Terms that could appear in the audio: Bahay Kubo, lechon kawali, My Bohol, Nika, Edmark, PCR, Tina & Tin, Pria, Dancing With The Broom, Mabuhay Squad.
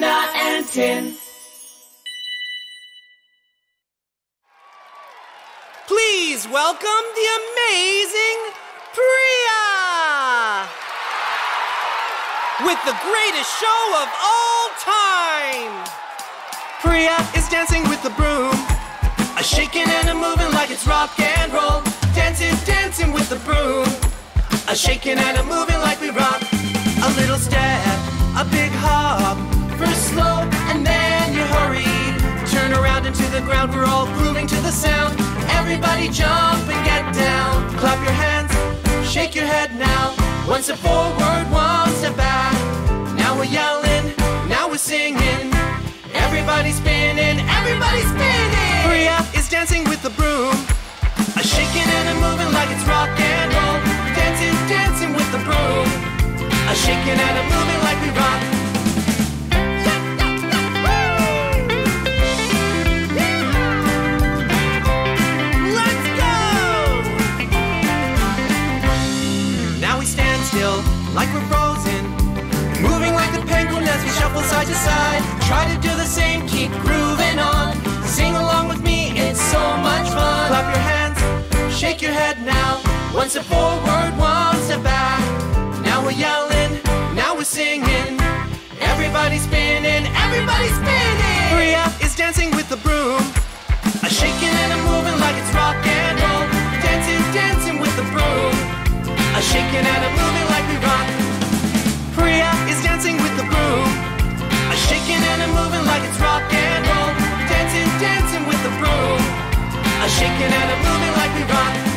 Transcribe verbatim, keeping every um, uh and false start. Tina and Tin. Please welcome the amazing Pria! With the greatest show of all time! Pria is dancing with the broom, a shaking and a moving like it's rock and roll. Dancing, dancing with the broom, a shaking and a moving like we rock. A little step, a big hop, first slow and then you hurry. Turn around into the ground, we're all grooving to the sound. Everybody jump and get down. Clap your hands, shake your head now. One step forward, one step back. Now we're yelling, now we're singing. Everybody's spinning, everybody's spinning. Pria is dancing with the broom, a shaking and a moving like it's rock and roll. Dancing, dancing with the broom, a shaking and a moving like we rock. Like we're frozen, moving like the penguin as we shuffle side to side. Try to do the same, keep grooving on. Sing along with me, it's so much fun. Clap your hands, shake your head now. One step forward, one step back. Now we're yelling, now we're singing. Everybody's spinning, everybody's spinning. Pria is dancing with the broom, a shaking and a moving like it's rock and roll. Dancing, dancing with the broom, a shaking and a moving like we rock. Pria is dancing with the broom, a shaking and a moving like it's rock and roll. Dancing, dancing with the broom, a shaking and a moving like we rock.